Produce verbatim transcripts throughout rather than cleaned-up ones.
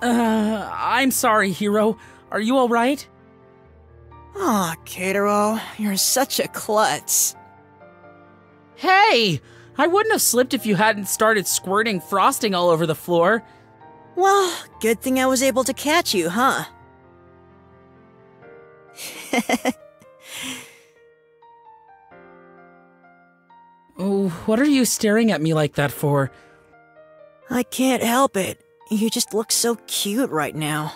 Uh, I'm sorry, Hiro. Are you alright? Aw, oh, Kaito, you're such a klutz. Hey! I wouldn't have slipped if you hadn't started squirting frosting all over the floor. Well, good thing I was able to catch you, huh? Oh, what are you staring at me like that for? I can't help it. You just look so cute right now.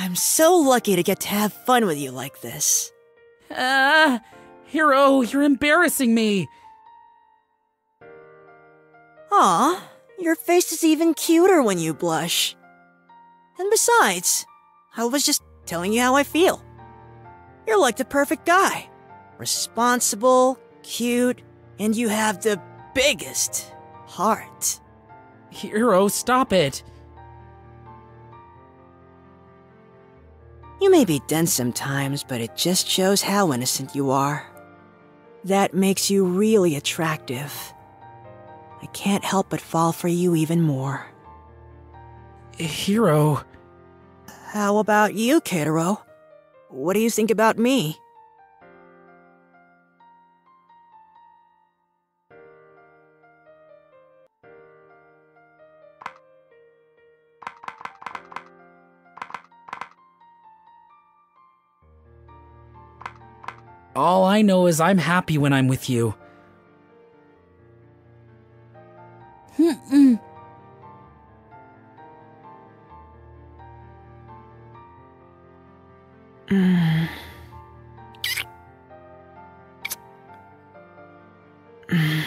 I'm so lucky to get to have fun with you like this. Ah, uh, Hiro, you're embarrassing me. Aw, your face is even cuter when you blush. And besides, I was just telling you how I feel. You're like the perfect guy. Responsible, cute, and you have the biggest heart. Hiro, stop it. You may be dense sometimes, but it just shows how innocent you are. That makes you really attractive. I can't help but fall for you even more. Hiro... How about you, Kaito? What do you think about me? All I know is I'm happy when I'm with you. Mm-mm. Mm. Mm.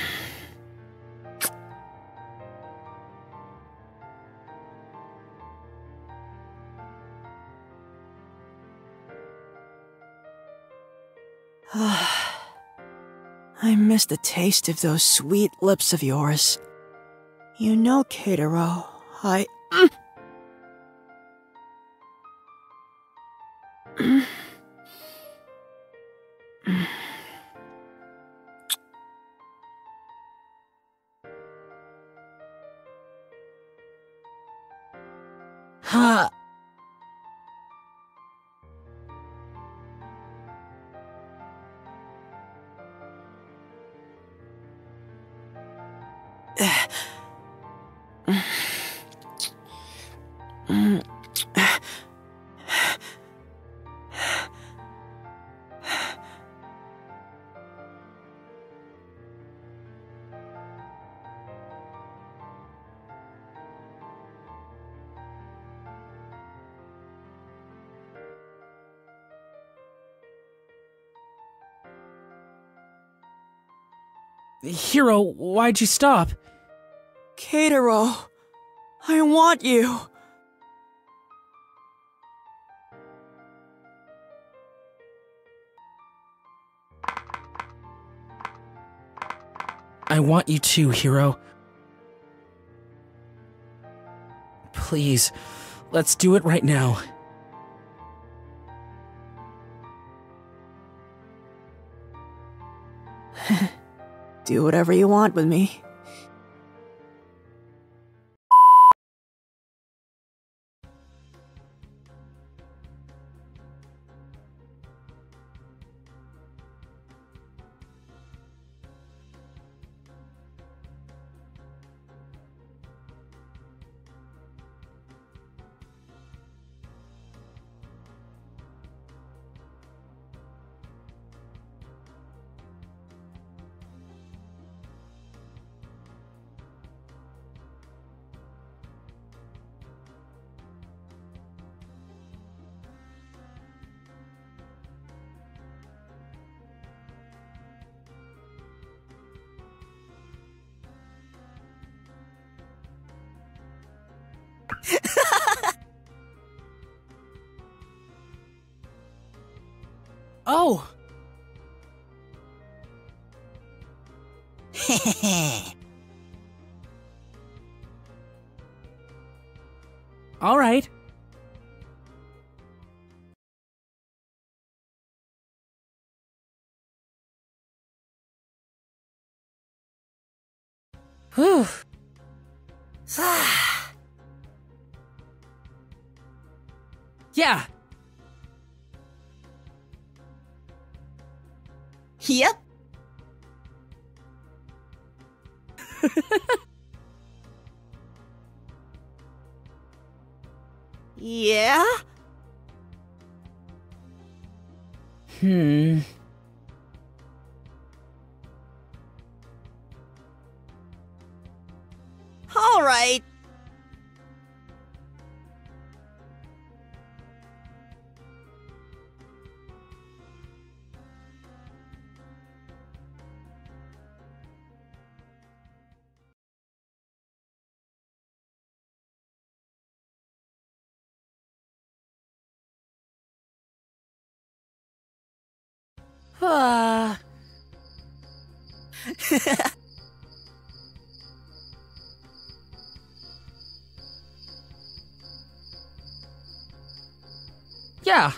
I miss the taste of those sweet lips of yours. You know, Kaito, I... Ha! Hiro, why'd you stop? Kaito, I want you. I want you too, Hiro. Please, let's do it right now. Do whatever you want with me. Oh! All right. Whew. Yeah. Yep. Yeah? Hmm. All right. Ah. Yeah.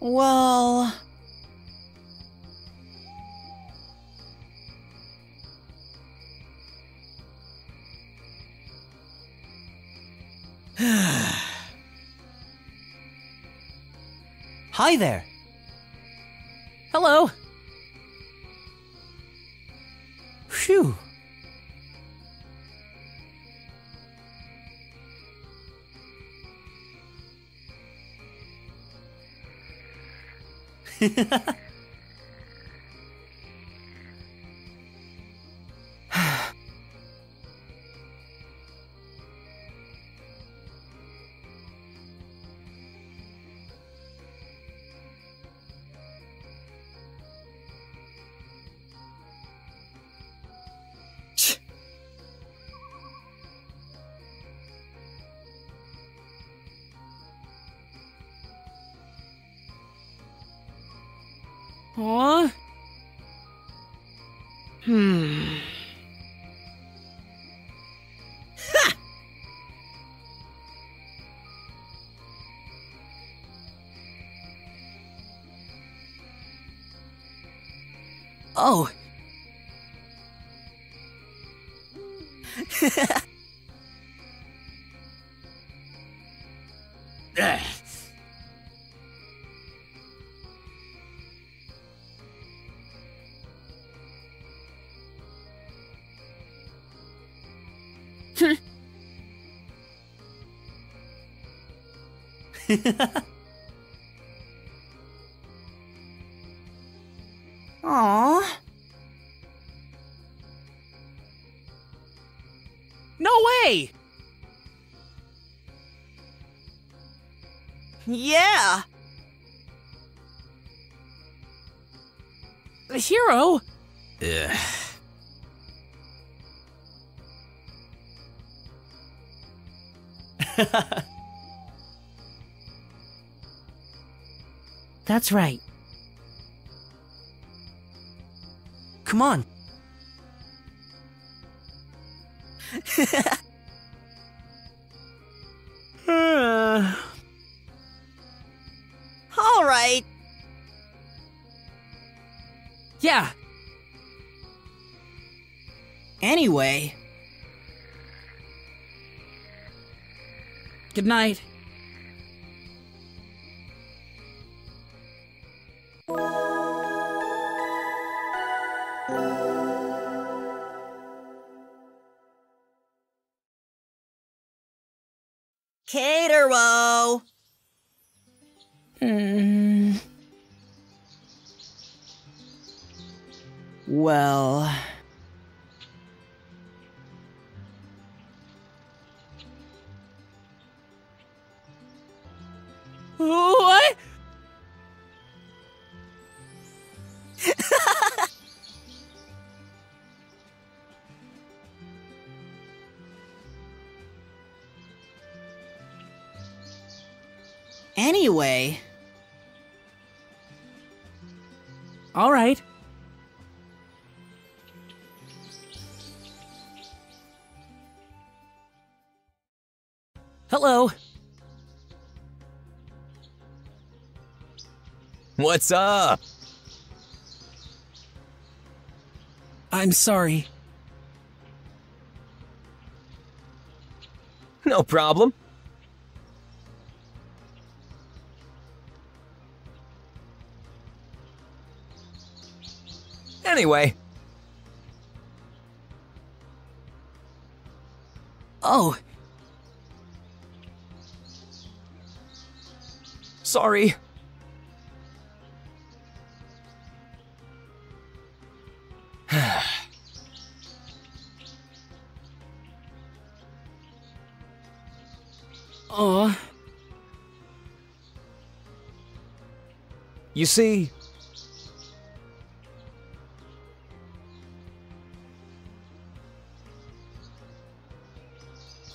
Well, hi there. Hello. Phew. Huh? Hmm. Ha! Oh. Aww. No way! Yeah! The hero? Ugh. That's right. Come on. uh. All right. Yeah. Anyway. Good night. Caterwo. Mm. Well. What? Anyway. All right. Hello. What's up? I'm sorry. No problem. Anyway. Oh. Sorry. Oh. You see,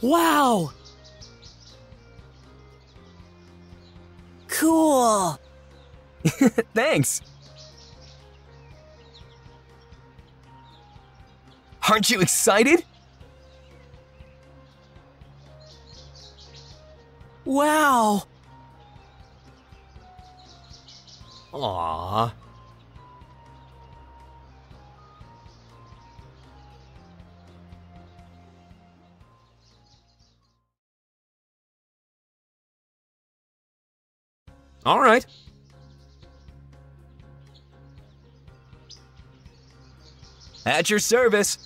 wow. Cool. Thanks. Aren't you excited? Wow. Aww. All right. At your service.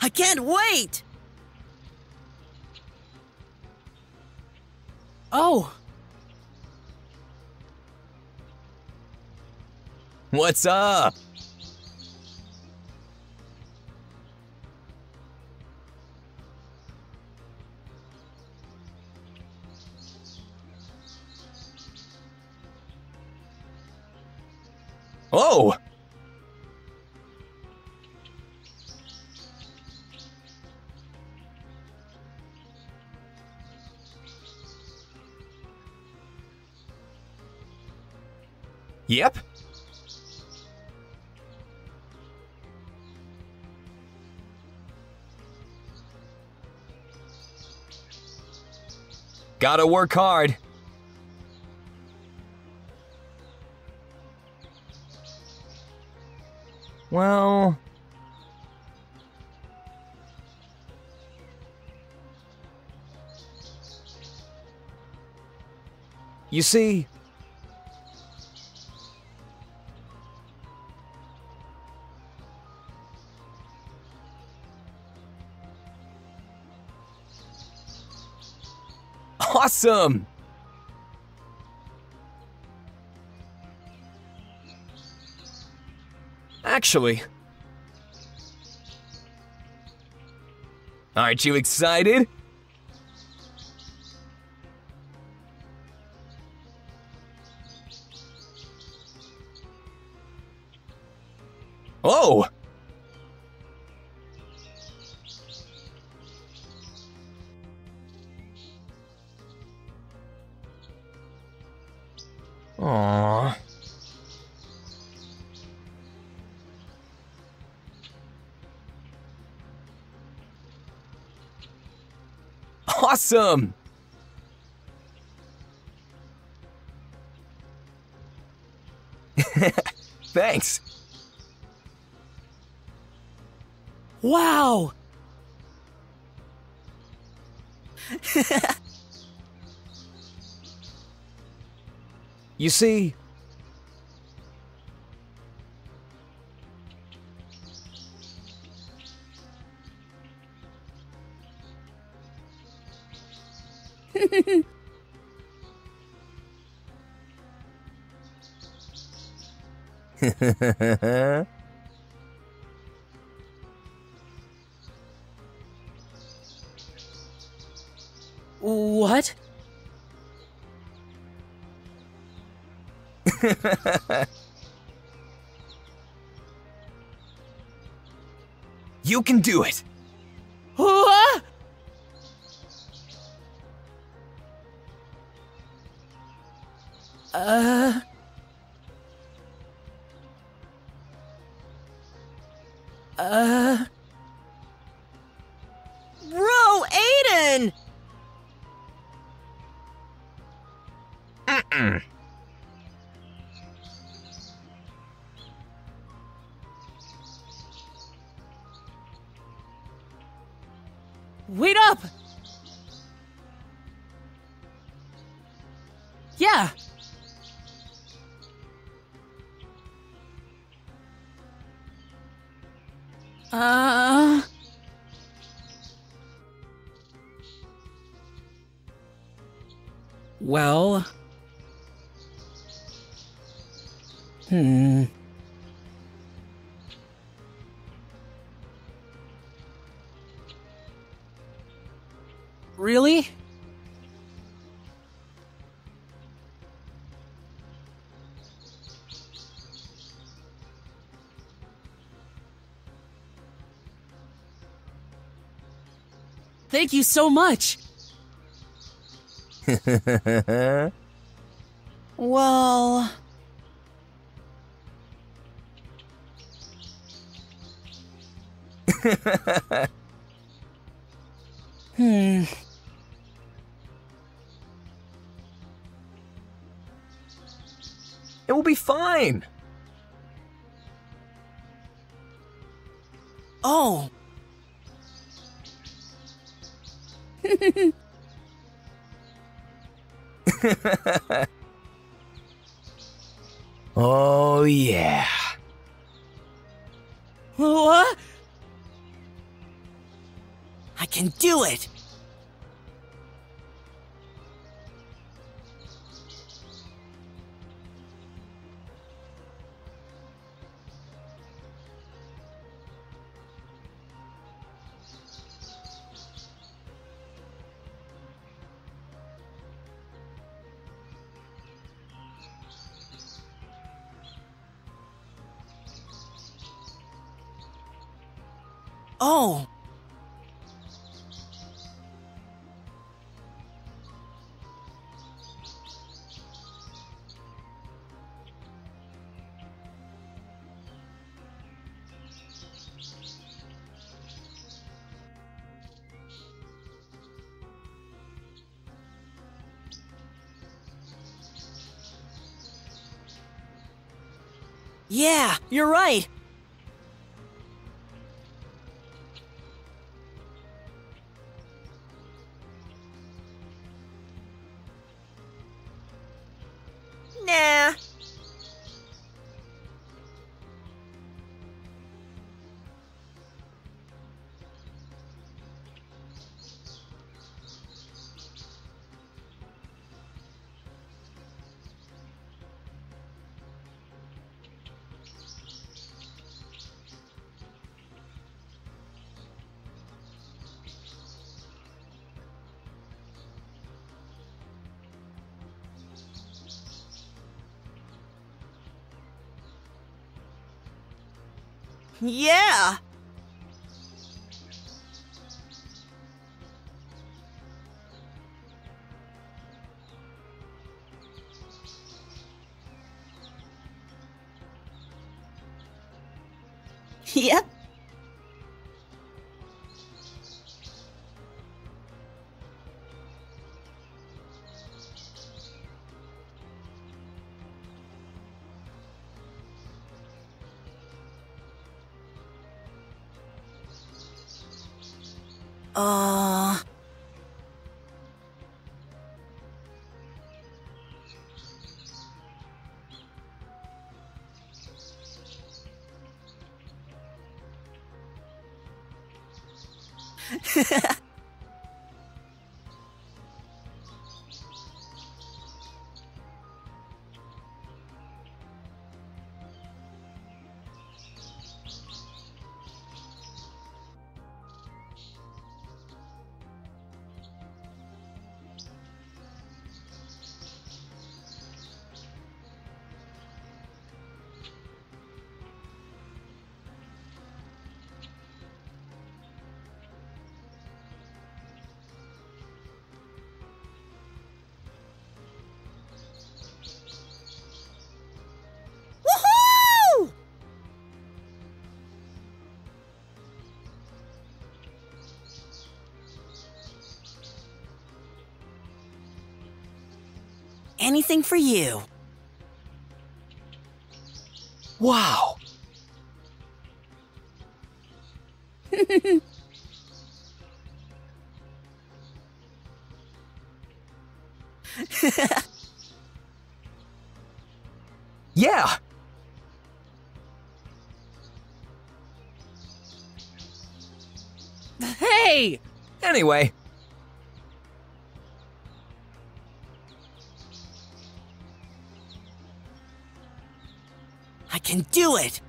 I can't wait. Oh. What's up? Oh! Yep. Gotta work hard. Well... You see... Awesome! Actually, aren't you excited? Oh! Aww. Awesome! Thanks. Wow! You see... What? You can do it. What? Uh. Uh. Bro, Aiden. Mm-mm. Wait up! Yeah! Uh... Well... Hmm... Really? Thank you so much! Well... Hmm... It will be fine! Oh! Oh, yeah. What? I can do it! Oh! Yeah, you're right! Yeah! Yep. Uh... Anything for you. Wow. Yeah! Hey! Anyway. I can do it!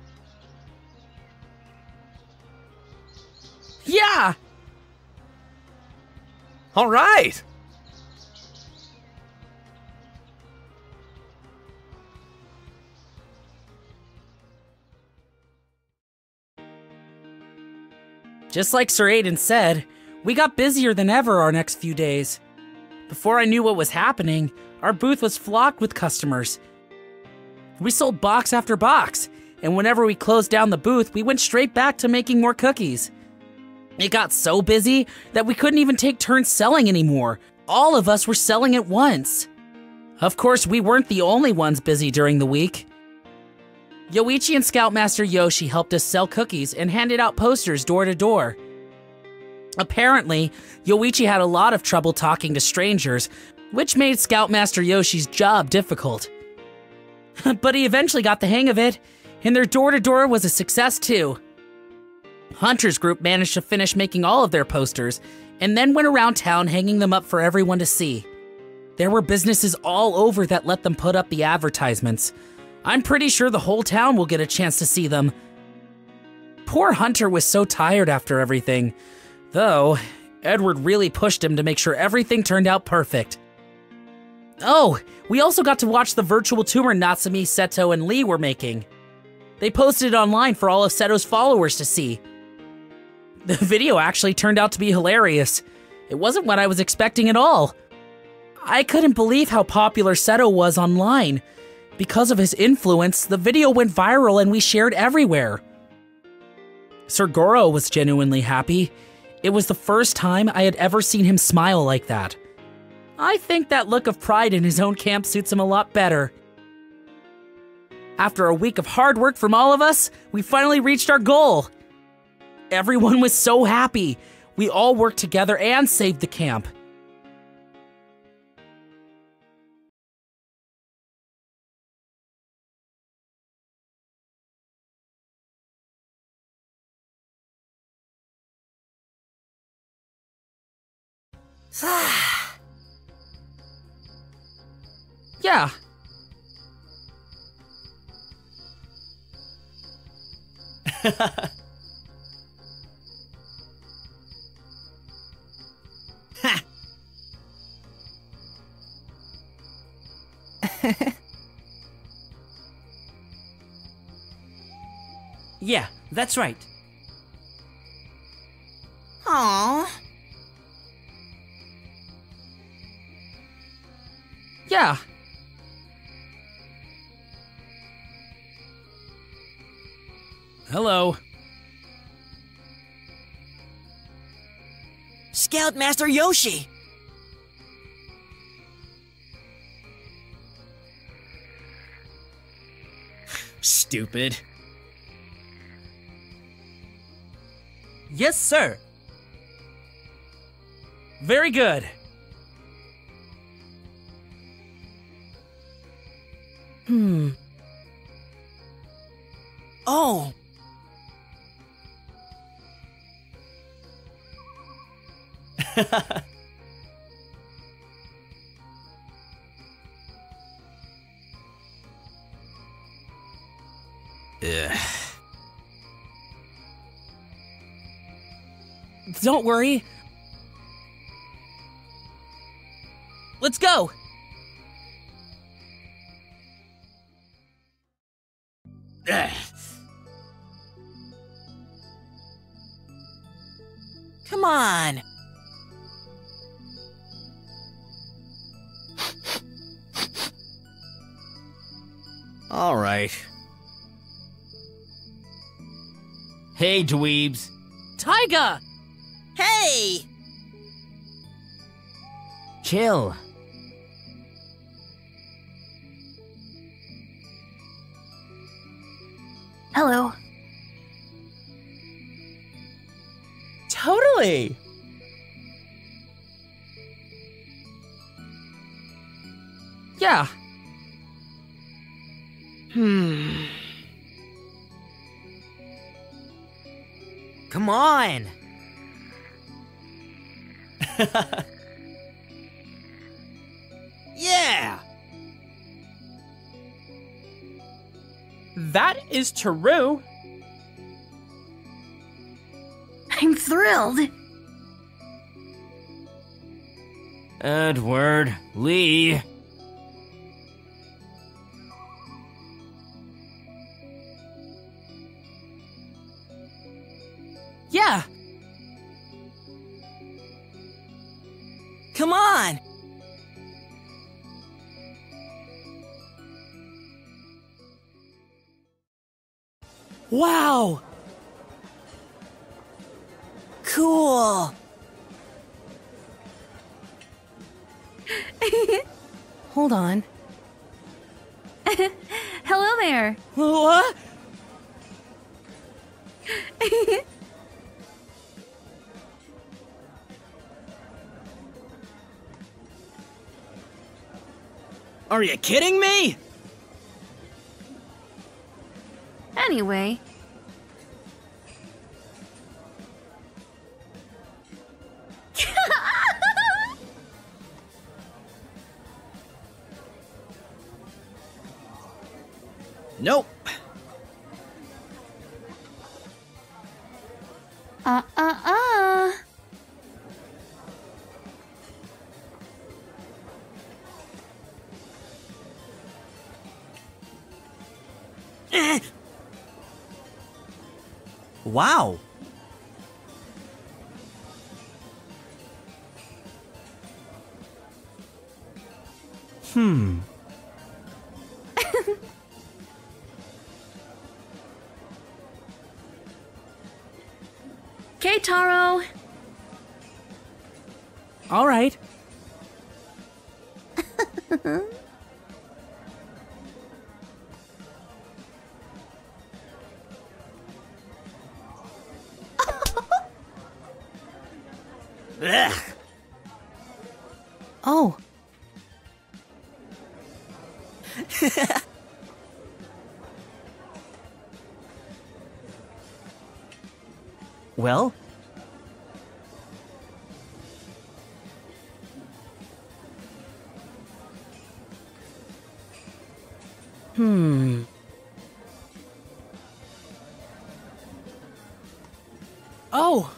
Yeah! All right! Just like Sir Aiden said, we got busier than ever our next few days. Before I knew what was happening, our booth was flocked with customers. We sold box after box, and whenever we closed down the booth, we went straight back to making more cookies. It got so busy that we couldn't even take turns selling anymore. All of us were selling at once. Of course, we weren't the only ones busy during the week. Yoichi and Scoutmaster Yoshi helped us sell cookies and handed out posters door to door. Apparently, Yoichi had a lot of trouble talking to strangers, which made Scoutmaster Yoshi's job difficult. But he eventually got the hang of it, and their door to door was a success too. Hunter's group managed to finish making all of their posters, and then went around town hanging them up for everyone to see. There were businesses all over that let them put up the advertisements. I'm pretty sure the whole town will get a chance to see them. Poor Hunter was so tired after everything. Though, Edward really pushed him to make sure everything turned out perfect. Oh, we also got to watch the virtual tour Natsumi, Seto, and Lee were making. They posted it online for all of Seto's followers to see. The video actually turned out to be hilarious. It wasn't what I was expecting at all. I couldn't believe how popular Seto was online. Because of his influence, the video went viral and we shared everywhere. Sir Goro was genuinely happy. It was the first time I had ever seen him smile like that. I think that look of pride in his own camp suits him a lot better. After a week of hard work from all of us, we finally reached our goal. Everyone was so happy. We all worked together and saved the camp. Yeah. Ha. Yeah, that's right. Aww. Yeah. Hello. Scoutmaster Yoshi! Stupid. Yes, sir. Very good. Hmm. Oh. Don't worry. Let's go. Come on. All right. Hey, dweebs. Tiger! Hey! Chill. Hello. Totally! Yeah. Hmm. Come on. Yeah. That is true. I'm thrilled. Edward Lee. Yeah. Come on. Wow. Cool. Hold on. Hello there. What? Are you kidding me? Anyway. Nope. Uh, uh, uh. Eh. Wow. Hmm. Okay, Taro. All right. Oh. Well? Hmm. Oh!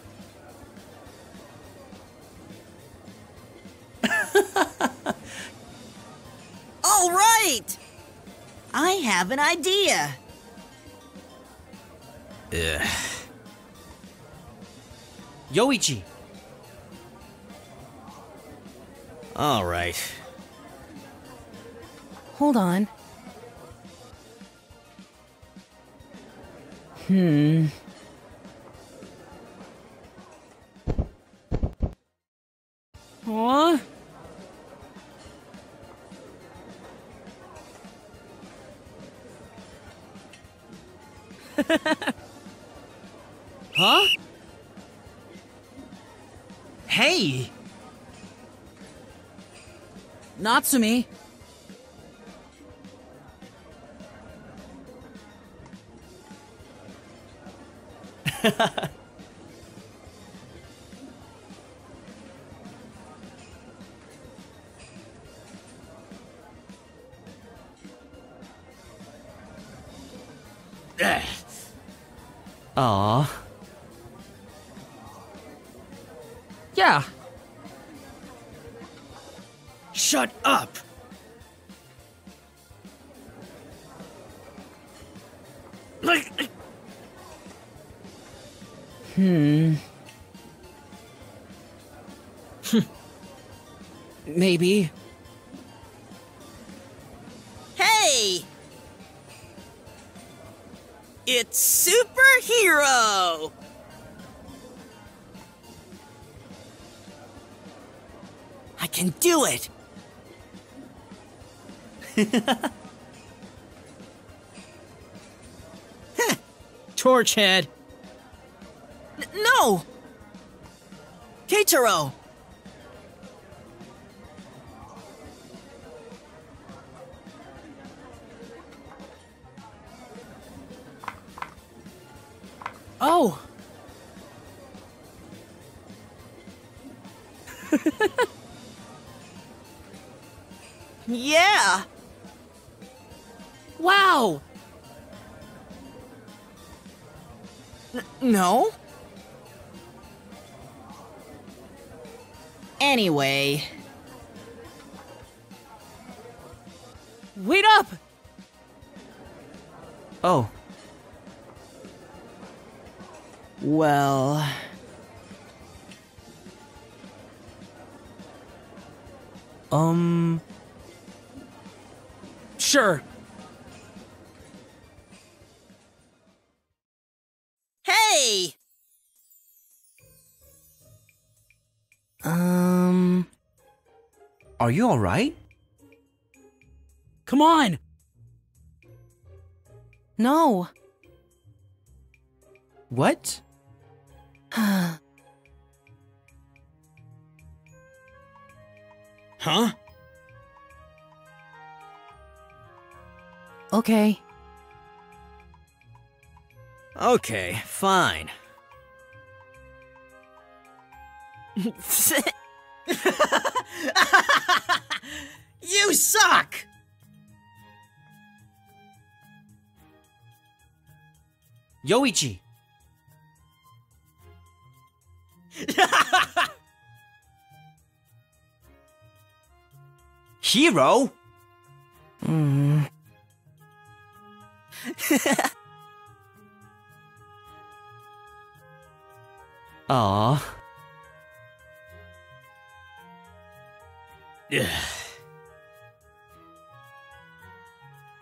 All right! I have an idea! Ugh. Yoichi. All right. Hold on. Hmm. Huh? Huh? Hey! Natsumi! Aww. Yeah. Shut up. Hmm. Maybe. Hey. It's superhero. I can do it! Torchhead! N no! Keitaro! Oh! Yeah! Wow! N- no? Anyway... Wait up! Oh. Well... Um... Sure. Hey! Um... Are you alright? Come on! No. What? Huh? Okay. Okay, fine. You suck! Yoichi! Hero? Mm. Aww.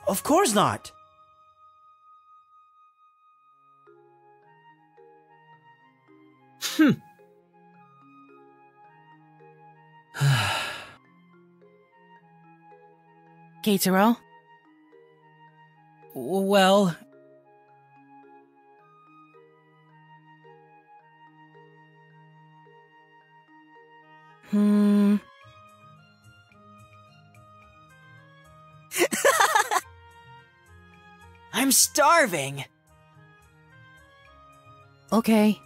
Of course not! Hmm. Keitaro? Well... Hmm... I'm starving! Okay.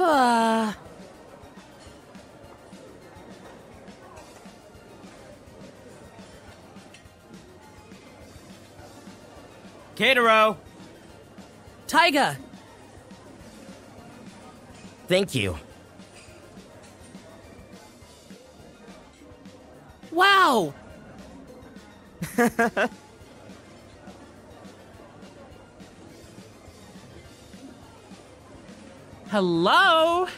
Uh... Keitaro! Taiga! Thank you. Wow! Hello?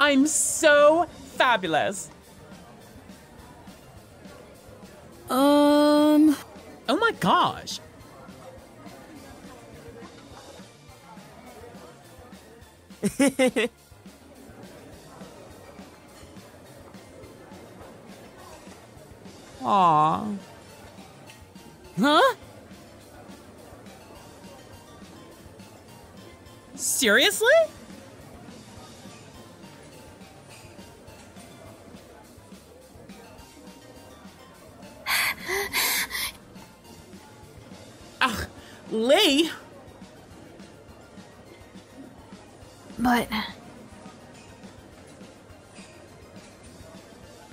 I'm so fabulous. Um... Oh my gosh. Aw. Huh? Seriously? Ugh, Lee. But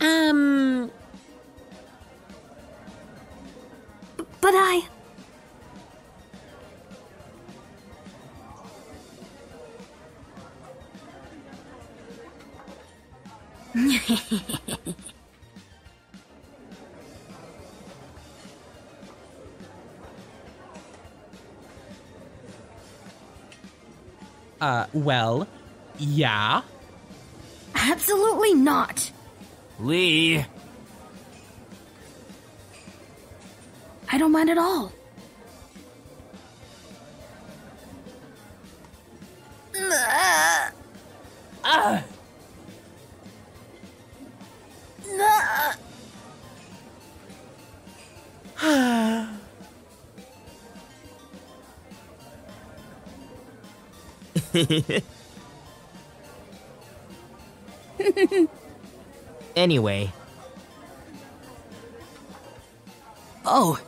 um but I uh, well, yeah. Absolutely not. Lee. I don't mind at all. Uh. Anyway. Oh!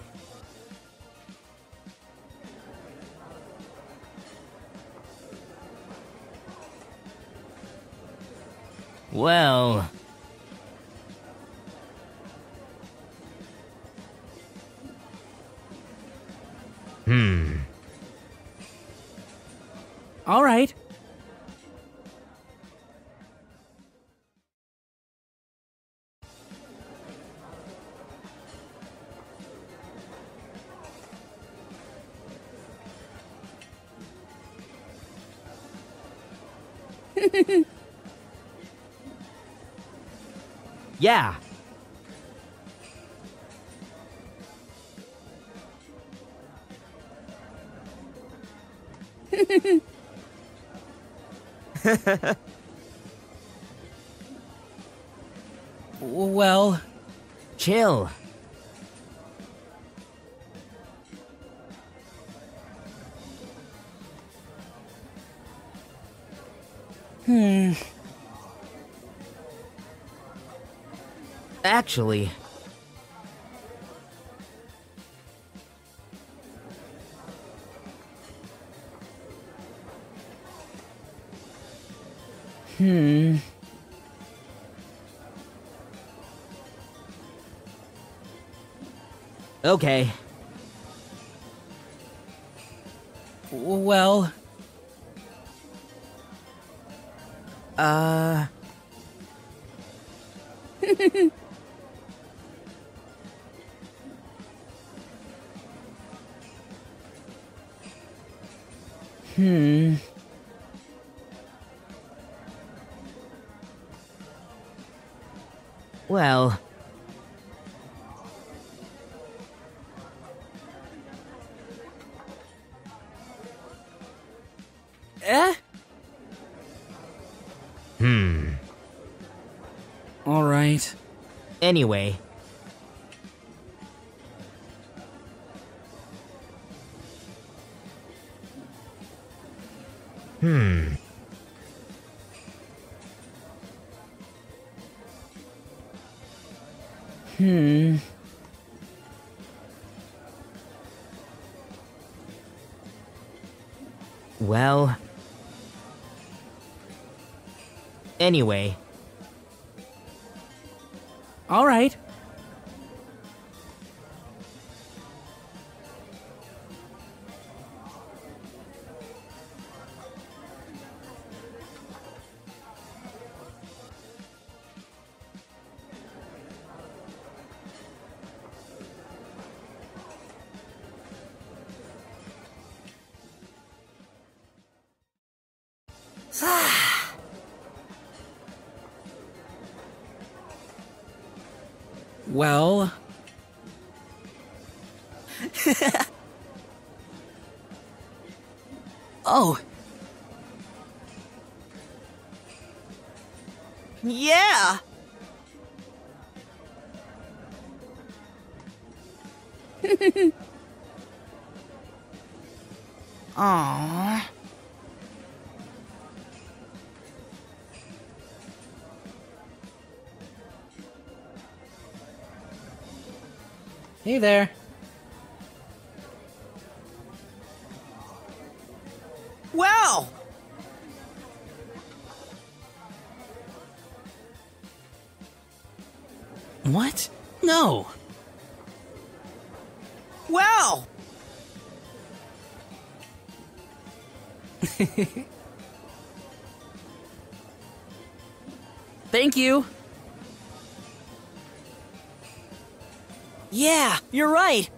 Well... Hmm... All right. Yeah. Well, chill. Hmm. Actually, hmm. Okay. Well, uh Hmm. Well. Eh? Hmm. All right. Anyway. Hmm. Hmm. Well. Anyway. All right. Well... Oh! Yeah! Aww... Hey there. Wow! What? No. Wow! Thank you. Yeah, you're right!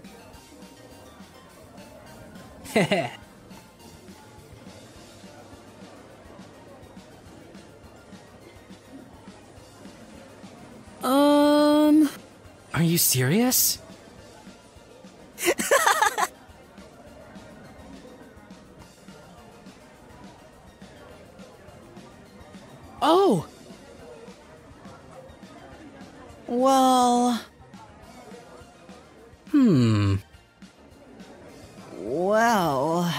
Heh. Um... Are you serious? Oh! Well... Hmm. Well...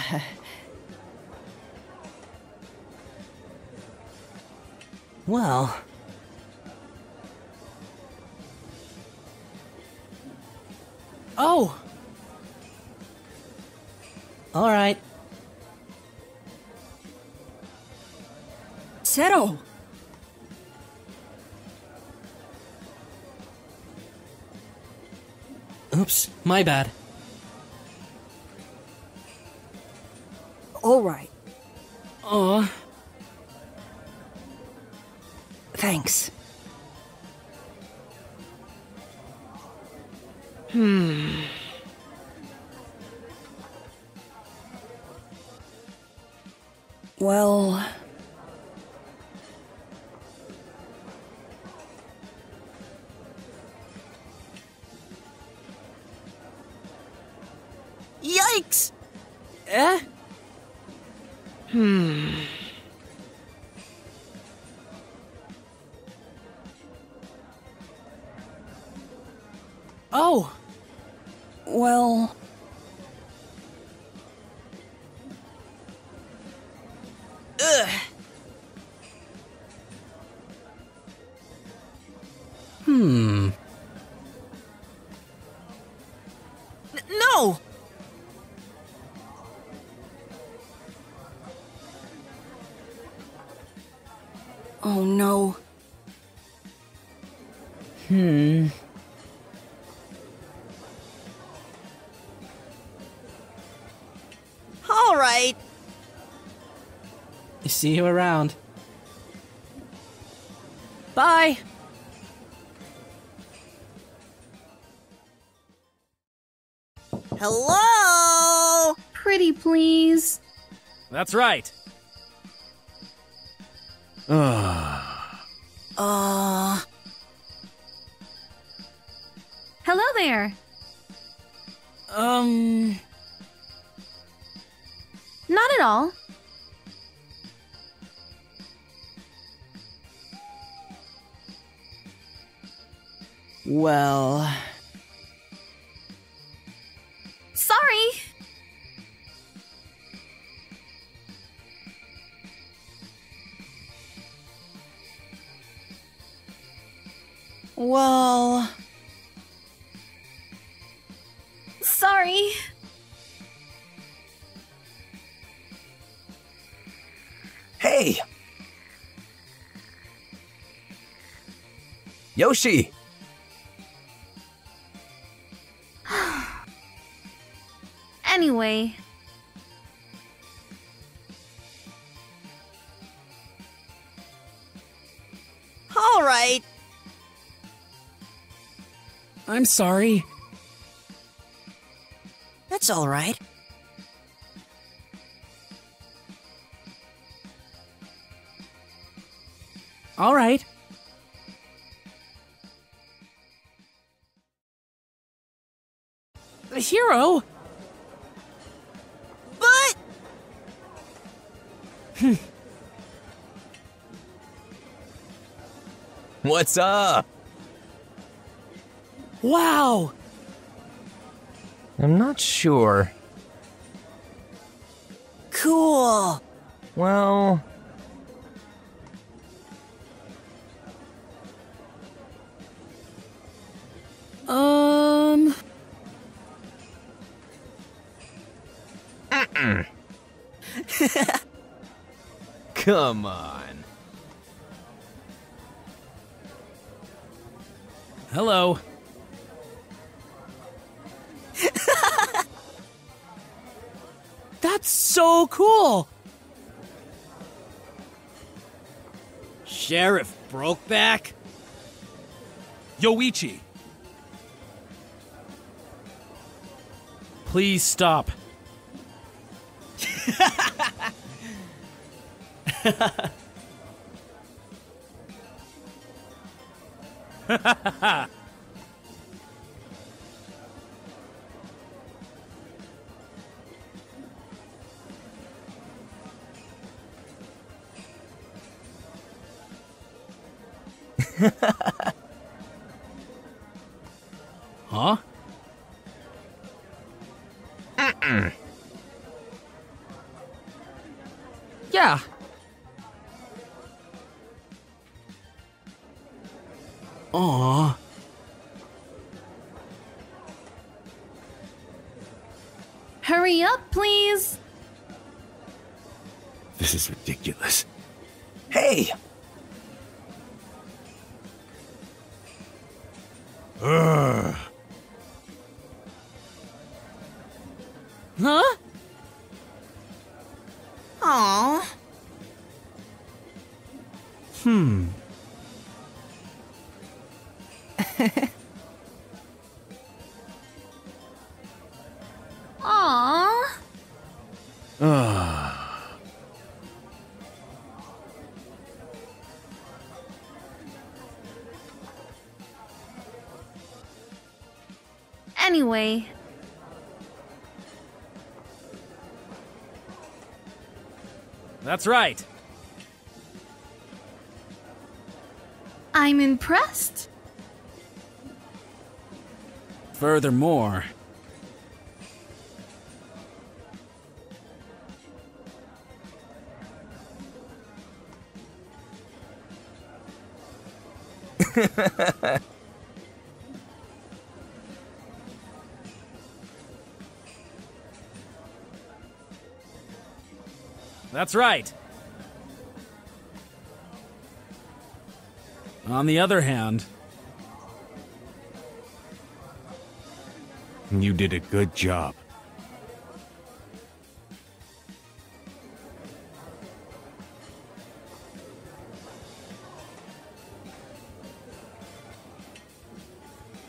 Well... Oh! Alright. Settle! Oops, my bad. Alright. Aw. Thanks. Hmm. Well... Yikes! Eh? Hmm... Oh! Well... Ugh. Hmm... N- no! Oh no... Hmm... Alright! See you around. Bye! Hello! Pretty please. That's right. Ah. uh. Hello there. Um. Not at all. Well... Sorry! Well... Sorry! Hey! Yoshi! Anyway... Alright! I'm sorry. That's alright. Alright. The hero? What's up? Wow! I'm not sure. Cool! Well... Um... Mm-mm. Come on. Hello. That's so cool. Sheriff Brokeback? Yoichi. Please stop. Huh? Mm-mm. Yeah. Aww. Hurry up, please. This is ridiculous. Hey! Ugh. Huh? Aww. Hmm. Aww. Ah. Anyway. That's right. I'm impressed. Furthermore, That's right. On the other hand, you did a good job.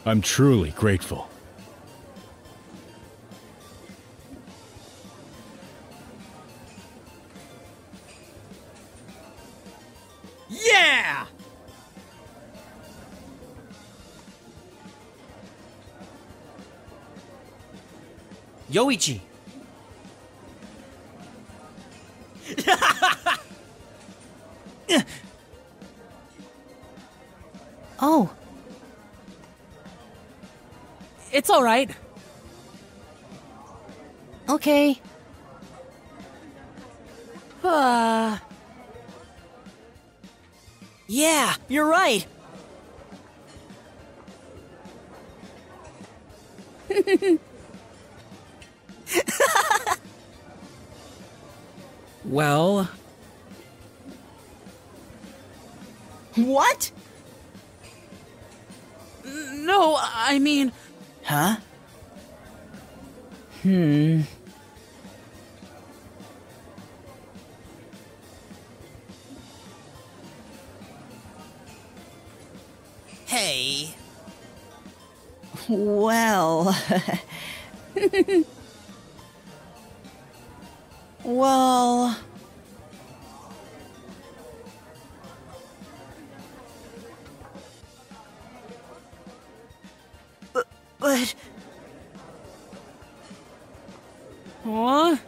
I'm truly grateful. Yoichi. Oh. It's all right. Okay. Uh. Yeah, you're right. Well... What? No, I mean... Huh? Hmm... Hey... Well... Well... B- but... What?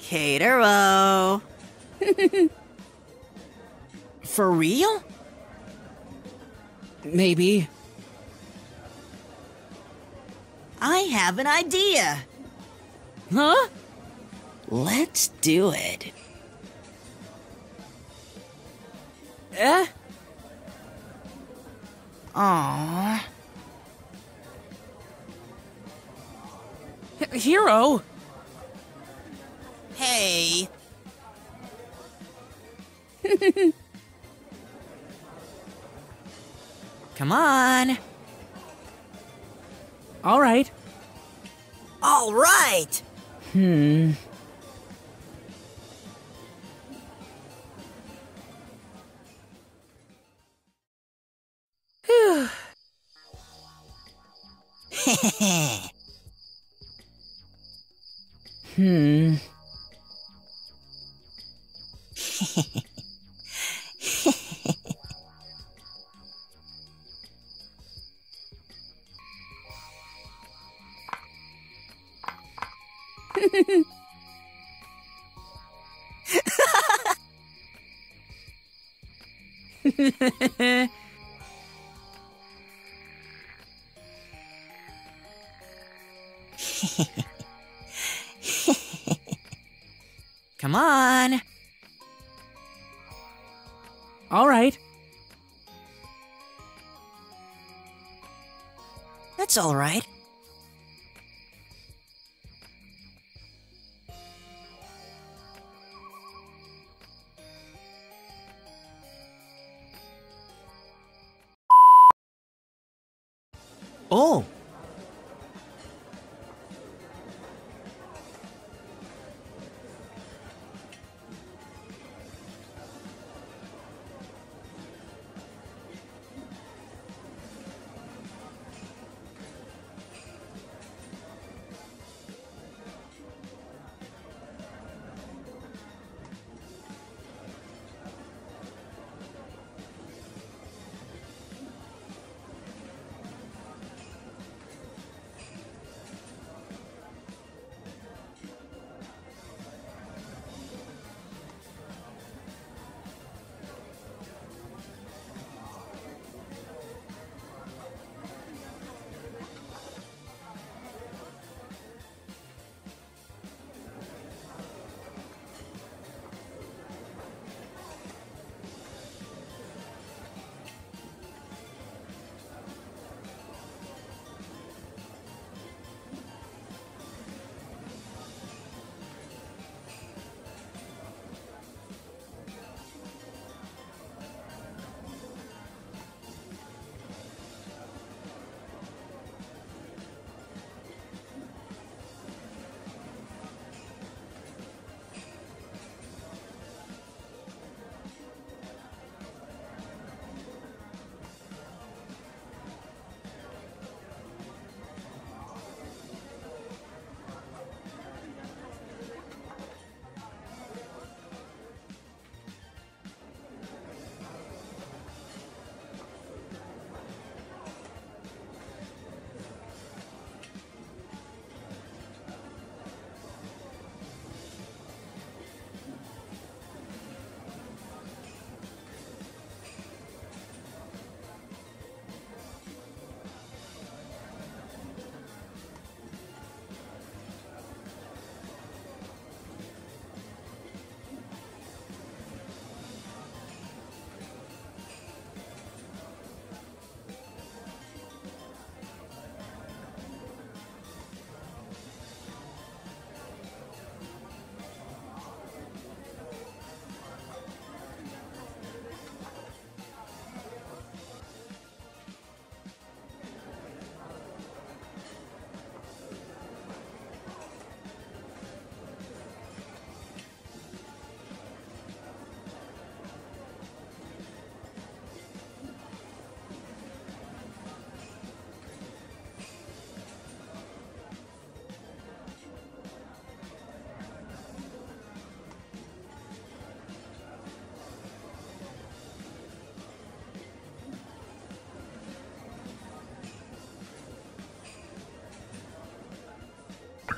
Catero! For real? Maybe. I have an idea. Huh? Let's do it. Eh? Aww. H- Hero? Hey. Come on. All right. All right. Hmm. Whew. Hmm. Come on. All right. That's all right. Oh.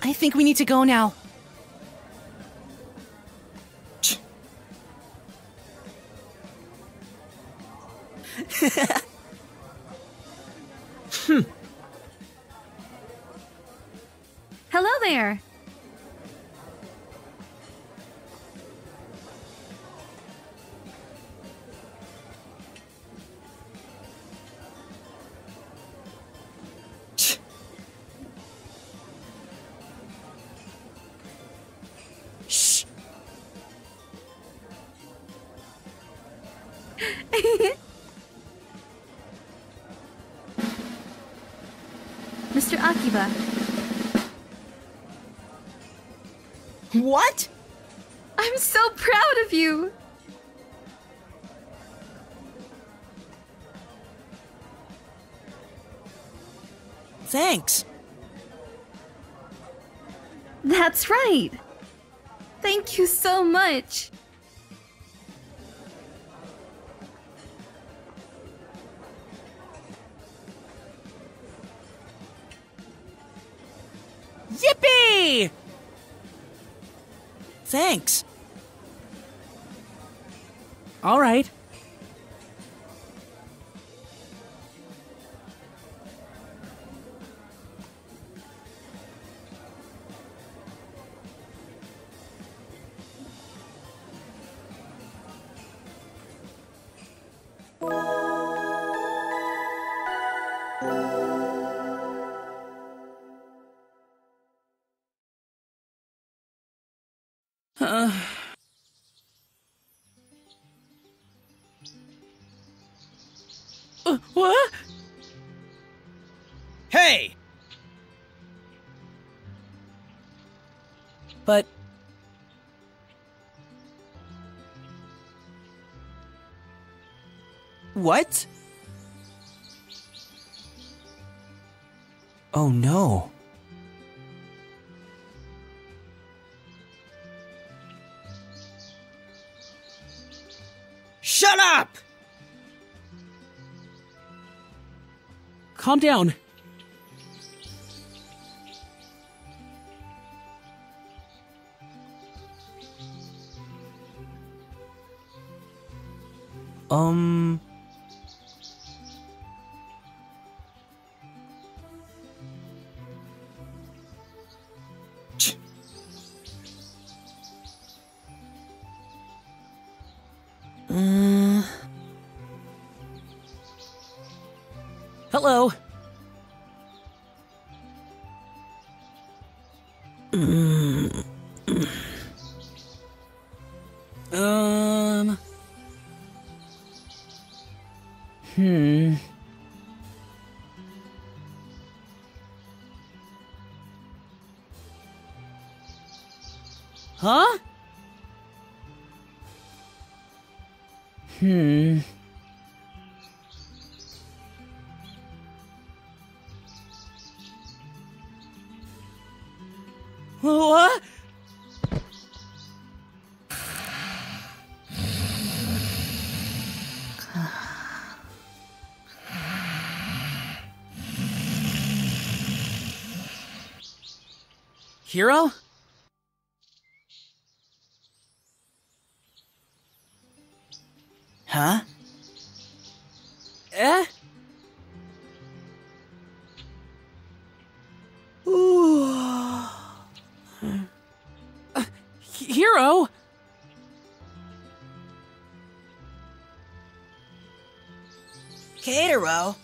I think we need to go now. hmm. Hello there. Mister Akiba. What? I'm so proud of you. Thanks. That's right. Thank you so much. Yippee! Thanks. All right. Uh. Uh, what? Hey! But... What? Oh no. Shut up! Calm down. Um... Hello. Um. Hmm. Huh? Hmm. What? Hero? Huh? Eh? Hero? Katero?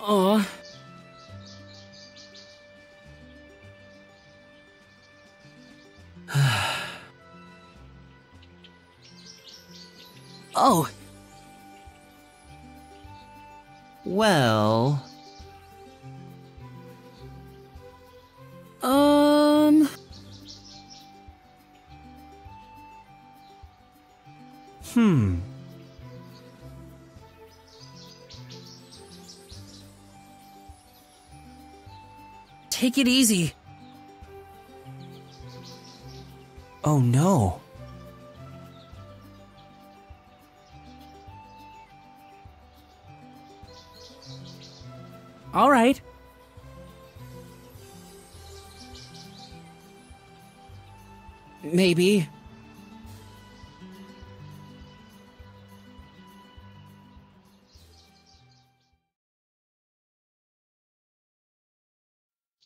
Oh. Oh. Well... Um... Hmm... Take it easy. Oh no. All right. Maybe.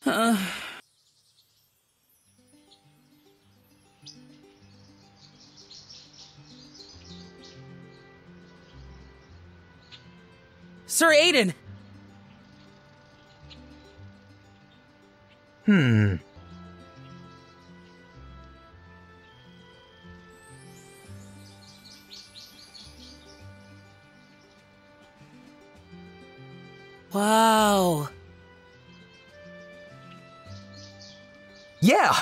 Uh. Sir Aiden. Hmm. Wow. Yeah.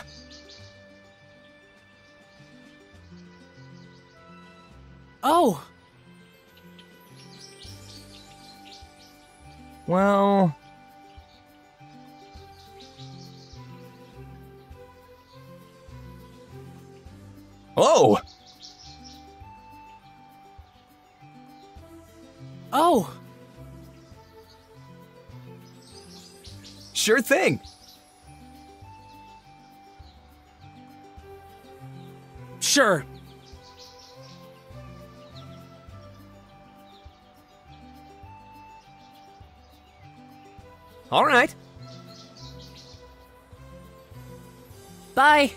Oh. Well. Oh. Oh. Sure thing. Sure. All right. Bye.